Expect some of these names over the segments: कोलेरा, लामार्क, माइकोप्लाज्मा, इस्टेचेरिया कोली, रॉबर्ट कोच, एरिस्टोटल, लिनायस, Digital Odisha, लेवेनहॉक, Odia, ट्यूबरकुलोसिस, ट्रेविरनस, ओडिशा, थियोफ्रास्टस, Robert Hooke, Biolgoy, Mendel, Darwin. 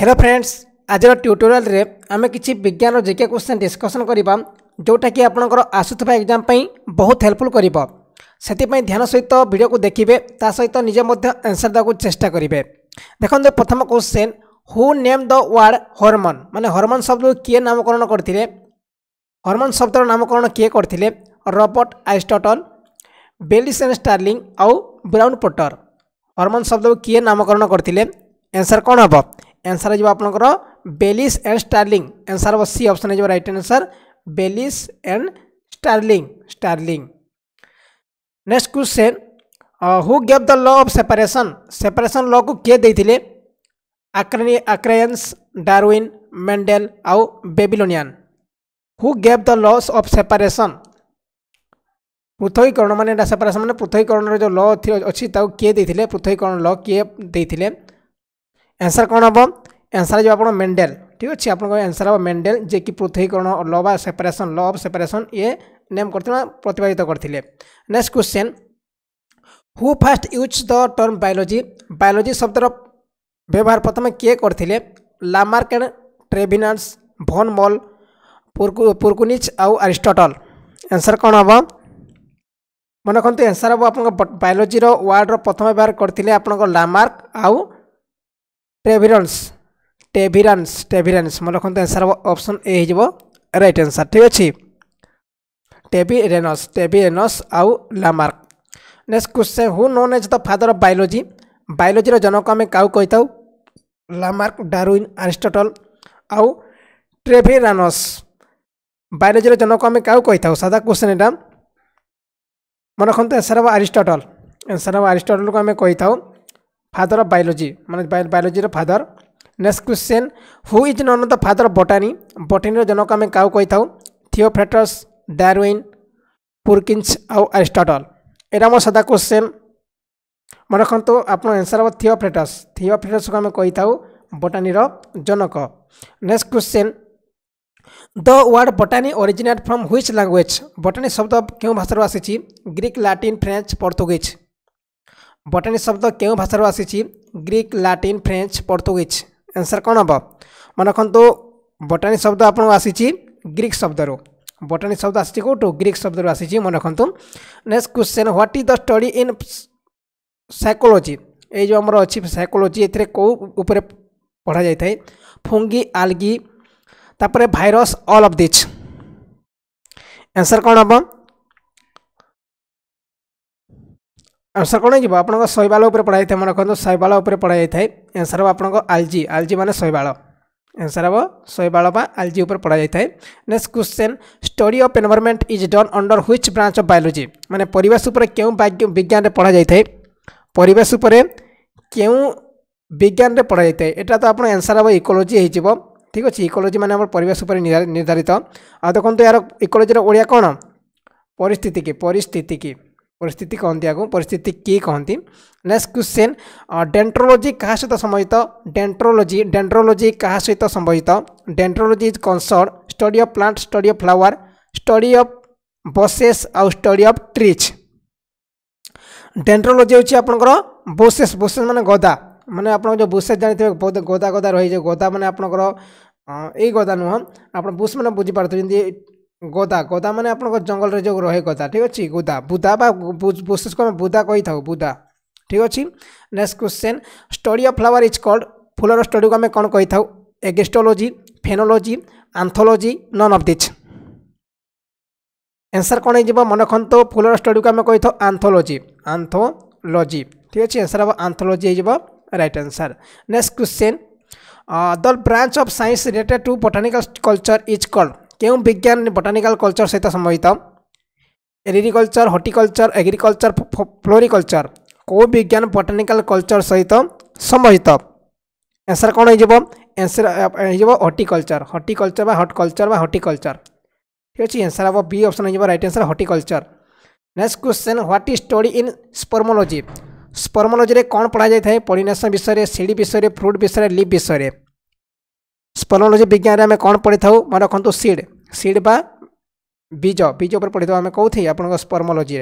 Hello friends, आज tutorial रे आम किसी विज्ञान और जेके क्वेश्चन डिस्कशन करवा जोटा कि आपंकर आसूबा एग्जाम बहुत हेल्पफुल करपाई ध्यान सहित वीडियो को देखिए ता सहित निजे आंसर देवाक चेष्टा करेंगे। देखो प्रथम question, who name the word hormone, माने हार्मोन शब्द किए नामकरण करते, हार्मोन शब्दर नामकरण किए करते, Robert एरिस्टोटल, Bayliss and Starling आउ ब्राउन पोटर। हार्मोन शब्द किए नामकरण करते, आंसर कौन हम? आंसर जो आपनकर बेलिस एंड स्टार्लिंग, आंसर हो सी ऑप्शन जो right answer Bayliss and Starling Starling. Next question, who gave the law of separation, separation law को किए देथिले? आर्क्राइन्स, डार्विन, मेंडेल आउ Babylonian. Who gave the law of separation, पृथ्वीकरण माने सेपरेशन माने पृथ्वीकरण जो लॉ अछि ताऊ किए देथिले? पृथ्वीकरण लॉ किए देथिले? आंसर कौन हम? आंसर जो आप मेंडेल। ठीक अच्छे, आप आंसर हम मेंडेल, जे कि पृथ्वीकरण लॉ बा सेपरेशन लॉ ऑफ सेपरेशन ये नेम करते प्रतिपादित करते। Next question, who first use the term biology, biology शब्दर व्यवहार प्रथम किए करते? लामार्क and Treviranus, von Mohl, Purkinje आउ एरिस्टोटल। आंसर कौन हम? मन रखते आंसर हम आप बायोलॉजी वर्ड प्रथम व्यवहार करते आप लामार्क आउ टेविरन्स टेविरन्स टेविरन्स। मन रखते आंसर ऑप्शन ए हो राइट आंसर। ठीक अच्छे, टेविरनस आउ लामार्क। Next question, who known as the father of biology, biology जनक आम क्या कही था? लामार्क, डार्विन, एरिस्टोटल आउ टेविरनस। बायोलॉजी जनक आम क्या कही था? सादा क्वेश्चन एटा। मन रखते आंसर हम एरिस्टोटल, आंसर हम एरिस्टोटल को आम कही था फादर ऑफ बायोलॉजी, माने biology father. Next question, who is known the father of botany, botany जनक आम क्या कही था? थियोफ्रास्टस, डार्विन, पुर्किन्स आउ एरिस्टोटल। एटा मोर सादा क्वेश्चन। मन रखु आप आंसर हम थियोफ्रास्टस, थियोफ्रास्टस को आम कही था बोटानी जनक। Next question, the word botany originate from which language, botany शब्द क्यों भाषा आसी? Greek, Latin, French, Portuguese. Botany शब्द क्यों भाषा आसी? Greek, Latin, French, Portuguese. Answer कौन हम? मन रखु बोटानी शब्द आप ग्रीक शब्द रो, बोटानी शब्द आसी कौटू? ग्रीक शब्द रो आसी, मन रखु। Next question, what is the study in psychology, ये जो आमर अच्छी साइकोलॉजी एथे कौ उपर पढ़ा जाए था? फुंगी, आलगी, तापर virus, all of this. Answer कौन हम? आंसर कौन हो? आप शैवाल पढ़ाई था। मन रखते शैवाल पढ़ाई था, आंसर हम आप आलजी, आलजी माने शैवाल, आंसर हम शैवाल बा आलजी उपर पढ़ाई था। Next question, study of environment is done under which branch of biology, माने परिवेश उपर क्यों विज्ञान रे पढ़ा जाई था? परिवेश उपर क्यों विज्ञान रे पढ़ा जाई था? एटा तो आप आंसर हम इकोलॉजी हो। ठीक अच्छे, इकोलॉजी माने हमर परिवेश उपर निर्धारित। आ देखो यार इकोलॉजी रो ओडिया कोन? परिस्थिति कहती आगे परिस्थिति किए कहती। नेक्स्ट क्वेश्चन, डेंट्रोलोजी क्या सहित संबंधित? डेंट्रोलोजी डेंट्रोलोजी क्या सहित संबंधित? Dendrology is concern study of plant, study of flower, study of bushes आउ स्टडी ऑफ ट्रीज। डेंट्रोलोजी होची आपनकर बोसेस, बोसेस माने गदा, माने आपन जो बोसेस जानिथिबे बहुत गदा गदा रही जो गदा माने आपनकर ए गदा नुह आपन बोस माने बुझी पारथु जंदी गोदा, गोदा माने आप जंगल रे जो रहे गोदा। ठीक अच्छे, गोदा बुदा बा बोसेस को बुदा कही था, बुदा। ठीक अच्छे। Next question, study of flower is called, फूलर स्टडी को आम कौन कही था? Agrostology, phenology, anthology, none of this. Answer कौन हो? मन रखु फूलर स्टडी को आम कही था आंथोलोजी, आंथोलोजी। ठीक अच्छे, आंसर हम आंथोलोजी हो right answer. Next question, the branch of science related to botanical culture is called, क्यों विज्ञान बोटानिकल कल्चर सहित संबंधित? एग्रीकल्चर, हॉर्टिकल्चर, एग्रीकल्चर, फ्लोरिकल्चर, को विज्ञान बोटानिकल कल्चर सहित संबंधित? आंसर कौन हो? आंसर हो हॉर्टिकल्चर, हॉर्टिकल्चर बा हॉर्टिकल्चर बा हॉर्टिकल्चर। ठीक अच्छे, आंसर हम बी ऑप्शन हो right answer horticulture. Next question, what is study in spermology, spermology में कौन पढ़ा जाए? पोलिनेशन विषय, सीडी विषय, फ्रूट विषय, लीफ विषय। स्पर्मोलॉजी विज्ञान में कौन पढ़ी था? मन रखु सीड, सीड बा बीज, बीज उपर पढ़ी था आम कौन थी? आप spermology,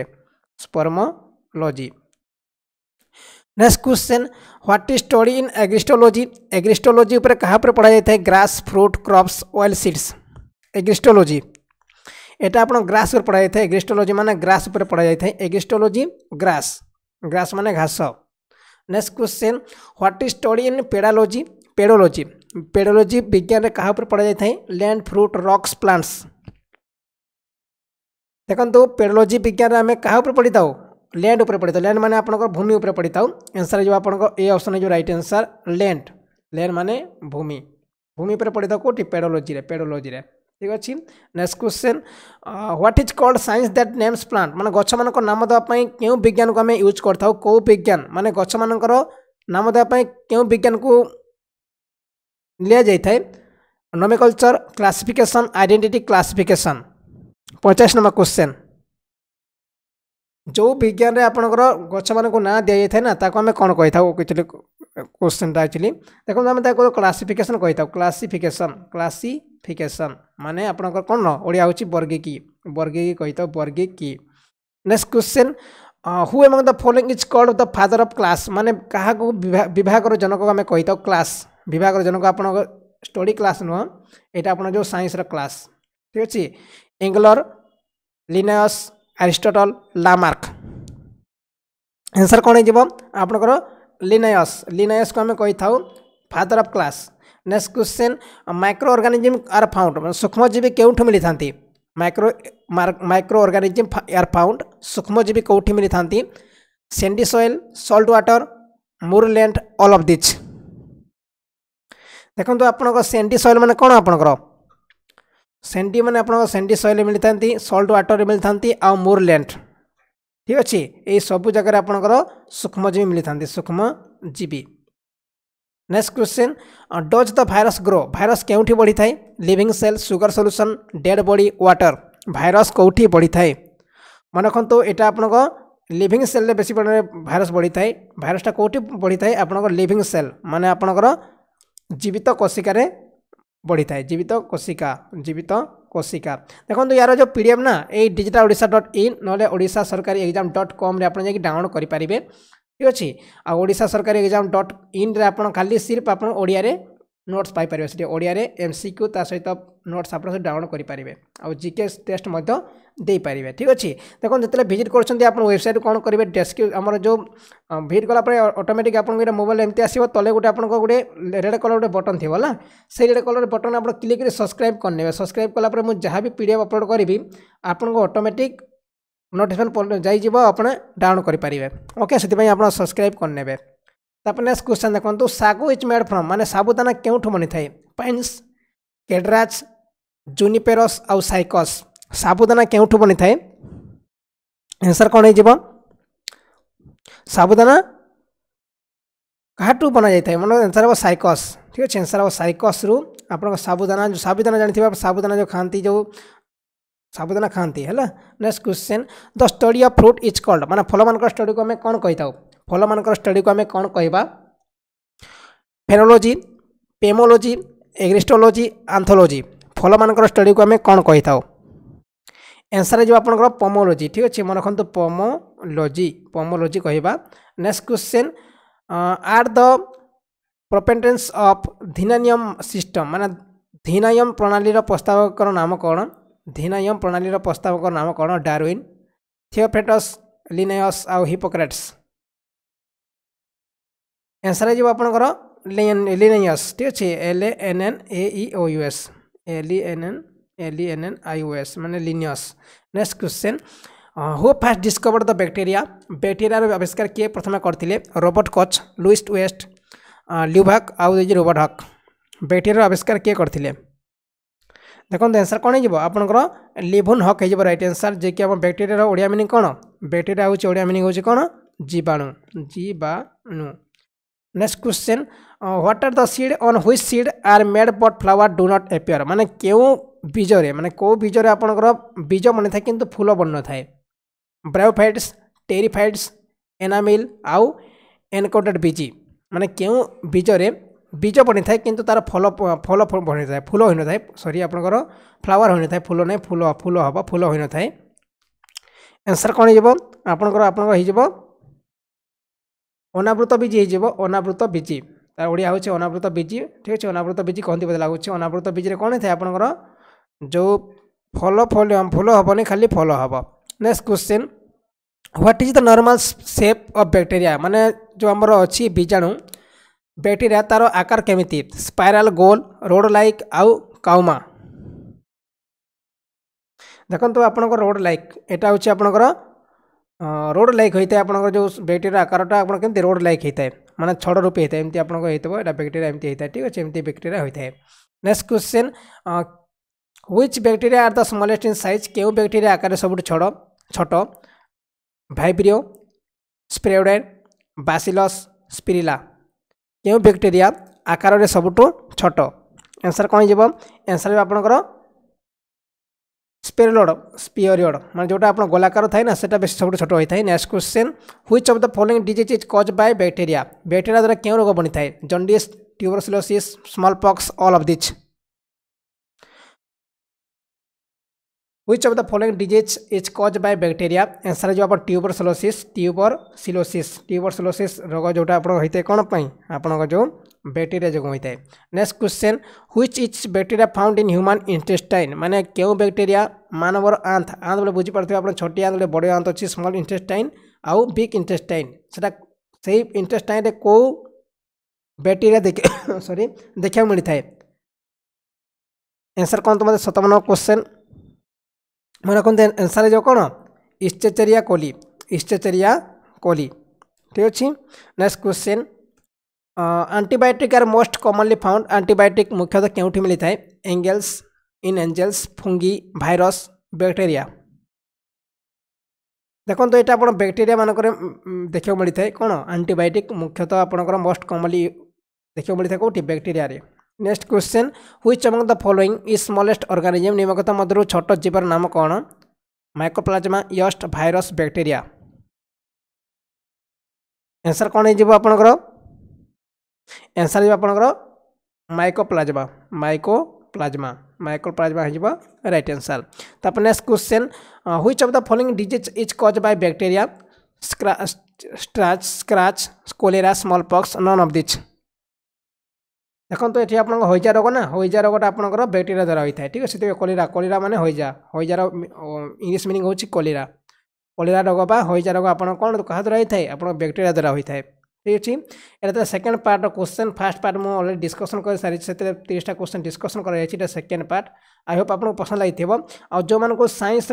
spermology. Next question, what is study in agrostology. Agrostology ऊपर कहाँ पर पढ़ाई जाता है? Grass, fruit, crops, oil seeds. Agrostology एटा आपण ग्रास पर पढ़ाई जाता है। एग्रिस्टोलॉजी माने ग्रास पर पढ़ाई जाता है। एग्रिस्टोलॉजी ग्रास, ग्रास माने घास। Next question, what is study in pedology. Pedology, pedology विज्ञान कहाँ पर पढ़ाई जाता है? Land, fruit, rocks, plants. देखो पेडोलॉजी विज्ञान आम कहाँ पर पढ़ी था? लैंड ऊपर पढ़ी था। लैंड माने आपन भूमि ऊपर पढ़ी था। आंसर जो आपन ए ऑप्शन है जो राइट आंसर लैंड। लैंड माने भूमि, भूमि पर पढ़ी था कौटी? पेडोलॉजी रे, पेडोलॉजी रे। ठीक अच्छे। Next question, what is called science that names plant. माने गछ मान नाम देवाई क्यों विज्ञान को आम यूज करता? कौ विज्ञान माने गछ मान नाम देवाई क्यों विज्ञान को लिया जाता है? Nomenclature, classification, identity classification. 50 number question, जो विज्ञान रे आपणकर गछ मान ना दि जाए ना ताको आम कौन कही था? क्वेश्चन टा एक्चुअली देखो आम क्लासिफिकेशन कही था। क्लासिफिकेशन, क्लासिफिकेशन माने आपणकर कौन ओडिया होची वर्गीकी, वर्गीकी कही था, वर्गीकी। Next question, who among the following is called the father of class. माने कहा को विभाग जनक आम कही था? क्लास, विभाग जनक आप स्टडी क्लास नुह, यहाँ आप जो साइंस रो क्लास। ठीक अच्छे। Engler, लिनायस, एरिस्टोटल, लामार्क। Answer कौन हो आपणकर? लिनायस, लिनायस को आम कही था father of class. Next question, micro organism are found. सूक्ष्मजीवी केउठ मिली थांती? माइक्रो ऑर्गेनिज्म आर फाउंड, सूक्ष्मजीवी कोउठी मिली थांती? Sandy soil, salt water, moorland, all of this. देखो आपणकर सैंडी सोइल माने कौन? आपणकर सेंटी माने आपको सेंटी सॉइल मिली था, सॉल्ट वाटर मिली था, मोरलैंड। ठीक अच्छे। ये सब जगह आपंकर सूक्ष्मजीवी मिली था, सूक्ष्मजीवी। Next question, does the virus grow. Virus केउठी बढ़ी थाए? Living cell, sugar solution, dead body, water. Virus कोउठी बढ़ी थाए? मन रखु यहाँ आपको लिविंग सेल रे बेसी परिमाण में वायरस बढ़ी थाए। वायरसटा कोउठी बढ़ी थाए? आपंकर लिविंग सेल माने आपंकर जीवित कोशिकार बढ़ी थाए, जीवित कोशिका, जीवित कोशिका। देखो यार जो पीडीएफ ना ये digitalodisha.in नले ओडिशा सरकारी एग्जाम .com रे आपन जाके डाउनलोड करि परिबे। ठीक अछि। आ ओडिशा सरकारी एग्जाम .in रे आपन खाली सिर्फ आपन ओडिया रे नोट्स पाई परिबे। से ओडिया रे एमसीक्यू ता सहित नोट्स आपन डाउनलोड करि परिबे आ जीके टेस्ट मध्य दे परिबे। ठीक अछि। देखो जतले विजिट करछन आपन वेबसाइट कोन करिवे डेस्क्रिप्शन हमर जो भिड गला पर ऑटोमेटिक आपन के मोबाइल एमते आसीबो तले गुटे आपन को गुटे रेड कलर गुटे बटन थिवो ना से रेड कलर बटन आपन क्लिक करे सब्सक्राइब करनेबे। सब्सक्राइब कला पर मु जहा भी पीडीएफ अपलोड करबी आपन को ऑटोमेटिक नोटिफिकेशन जाई जिवो आपन डाउनलोड करि परिबे। ओके सेति पई आपन सब्सक्राइब करनेबे। तापर नेक्स्ट क्वेश्चन देखंतु, सागो इज मेड फ्रॉम। माने साबुदाना केउठो बनि थाए? पाइन्स, केड्रास, जुनिपेरस आ साइकस। साबुदाना केउठो बनि थाए? आंसर कोन हे जिवो? साबुदाना काठू बना जाय थाए माने आंसर हो साइकस। ठीक अछि। आंसर हो साइकस रु आपन साबुदाना जो साबुदाना जानिथिबा साबुदाना जो खांती, जो साबुदाना खांती हैला। Next question, the study of fruit is called. माने फल मानकर स्टडी को हमें कोन कहिताउ? फल मानकर स्टडी को हमें कोन कहबा? Phenology, pomology, agrostology, anthology. फल मानकर स्टडी को हमें कोन कहिताउ? आंसर जो आपनकर पमोलॉजी। ठीक अछि। मन रखंतु पमोलॉजी, पमोलॉजी कहबा। Next question, are the proponents of धीनानियम सिस्टम। माने धीनानियम प्रणाली रो प्रस्तावक नाम कोन? धीनानियम प्रणाली रो प्रस्तावक नाम कोन? डार्विन, थियोफ्रास्टस, लिनायस आ हिपोक्रेट्स। आंसर जो आपनकर लिनायस। ठीक अछि। LANNAEOUS, LANNAEOUS माने लिनायस। Next question, who first discover the bacteria. Bacteria रो आविष्कार किए प्रथम करथिले? रॉबर्ट कोच, Louis West, Leeuwenhoek आ रॉबर्ट हॉक। बैक्टीरिया रो आविष्कार किए करथिले? देखो आंसर कोन हो आपनकर लेवेनहॉक हो राइट आंसर। जे कि हम बैक्टीरिया रो ओडिया मीनिंग कोन? बैक्टीरिया हो ओडिया मीनिंग हो कोन? जीवाणु, जीवाणु। Next question, what are the seed on which seed are made but flower do not appear. माने क्यों बीज रे, माने को बीज रे आपनकर बीज मन थाए किंतु फूल बन न थाए? ब्रायोफाइट्स, टेरिफाइट्स, एनामिल आउ एनकोडेड बीजी। माने क्यों बीज रे बीज बन थाए किंतु तार फल फल बन थाए, फूल होई न थाए, सॉरी आपनकर फ्लावर होई न थाए, फूल नै, फूल फूल हबो, फूल होई न थाए। आंसर कोन हिजबो आपनकर? आपनकर हिजबो अनावृत बीजी होनावृत बीजी तार ओडिया होचे अनावृत बीजी। ठीक अच्छे अनावृत बीजी कहते बोध लगुच अनावृत बीजी कौन था आपणकर जो फल फल फूल हेनी खाली फल हे। Next question what is the normal shape of bacteria माने जो आमर अच्छी बीजाणु बैक्टीरिया तार आकार केमिति स्पाइराल गोल रोड लाइक आउ काउमा। देखो आप रोड लाइक एटा होचे आपणकर रोड लाइक होता है आपंकर जो बैक्टेरिया आकारटा आप रोड लाइक होता है माने छड़ रूपी होता है एमती आप बैक्टेरिया एमती होता है। ठीक अच्छे एमती बैक्टेरिया होता है। Next question which bacteria are the smallest in size क्यों बैक्टेरिया आकार सब छड़ छोट भाइब्रियो स्प्रेडेड बासिलस स्पिरिला क्यों बैक्टेरिया आकार सब छोट आंसर कौन हो आंसर आपंकर स्पेरोड स्पियोरिड मैं जोटा आप गोलाकार थाए ना से बेस सब छोट होता है। Next question which of the following disease is cause by bacteria bacteria द्वारा क्यों रोग बनी थाए jaundice ट्यूबरकुलोसिस small pox all of this. Which of the following disease is cause by bacteria answer जो आप ट्यूबरकुलोसिस रोग जोटा आप कौन आप जो बैक्टेरिया जो होता है। Next question which is bacteria found in human intestine माने क्यों बैक्टेरिया मानवर आंत आंत बोले बुझीपारे आप छोटी आंत बोले बड़े आंत अच्छी स्मॉल इंटेस्टाइन आउ बिग इंटेस्टाइन से इंटेस्टाइन कौ बैक्टेरिया देखे सॉरी देखा मिलता है आंसर कौन तुम 57 क्वेश्चन मैं रखते आंसर जो कौन इस्टेचेरिया कोली। ठीक अच्छे। Next question antibiotic are most commonly found antibiotic मुख्यतः क्योंठी मिलता है angles in angels fungi virus bacteria. देखो तो ये आप बैक्टेरिया मानक देखा मिलता है कौन एंटीबायोटिक मुख्यतः आपंकर मोस्ट कॉमनली देखा मिलता है कौटी bacteria. Next question which among the following is smallest organism निम्नलिखित मध्य छोट जीवर नाम कौन माइकोप्लाज्मा yeast virus bacteria answer कौन हो आपंकर आंसर जो आपंकर माइकोप्लाज्मा हो राइट आंसर। तापर next question which of the following disease is cause by bacteria scratch कोलेरा small pox none of this. देखो तो ये आप हईजा रोग ना हईजा रोगटा आपंकर बैक्टेरिया द्वारा होता है। ठीक अच्छे देखिए कोलेरा कोलेरा माने हईजा हईजार इंग्लीश मीनिंग होची कोलेरा कोलेरा रोग बा हईजा रोग आप कौन क्या द्वारा होता है आप बैक्टेरिया द्वारा होता है। ठीक अच्छे ये second part question first part मुझे अलरेडी डिस्कसन कर सारी से 30टा क्वेश्चन डिस्कसन कर सेकेंड पार्ट आई होप आपको पसंद लगी थोड़ा जो मानक साइंस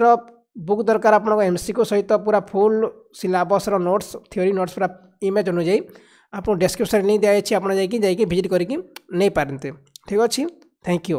बुक दरकार आप एमसीक्यू सहित पूरा full syllabus notes theory notes पूरा इमेज अनुजाई आपको डिस्क्रिप्शन लिंक दिया जाए आप भिजिट करके नहीं पारते। ठीक अच्छे थैंक यू।